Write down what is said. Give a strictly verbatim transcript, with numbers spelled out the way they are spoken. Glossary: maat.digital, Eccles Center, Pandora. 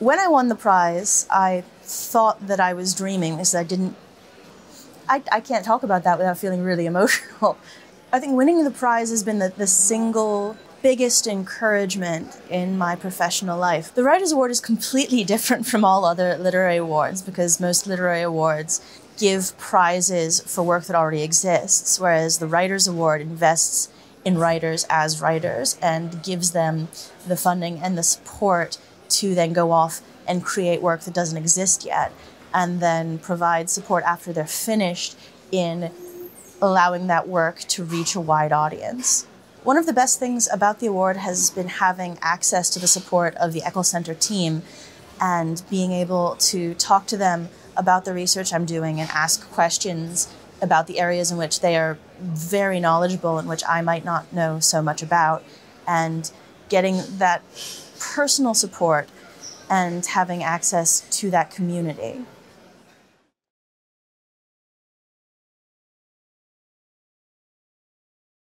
When I won the prize, I thought that I was dreaming because I didn't, I, I can't talk about that without feeling really emotional. I think winning the prize has been the, the single biggest encouragement in my professional life. The Writers' Award is completely different from all other literary awards because most literary awards give prizes for work that already exists, whereas the Writers' Award invests in writers as writers and gives them the funding and the support to then go off and create work that doesn't exist yet, and then provide support after they're finished in allowing that work to reach a wide audience. One of the best things about the award has been having access to the support of the Eccles Center team and being able to talk to them about the research I'm doing and ask questions about the areas in which they are very knowledgeable and which I might not know so much about, and getting that personal support and having access to that community.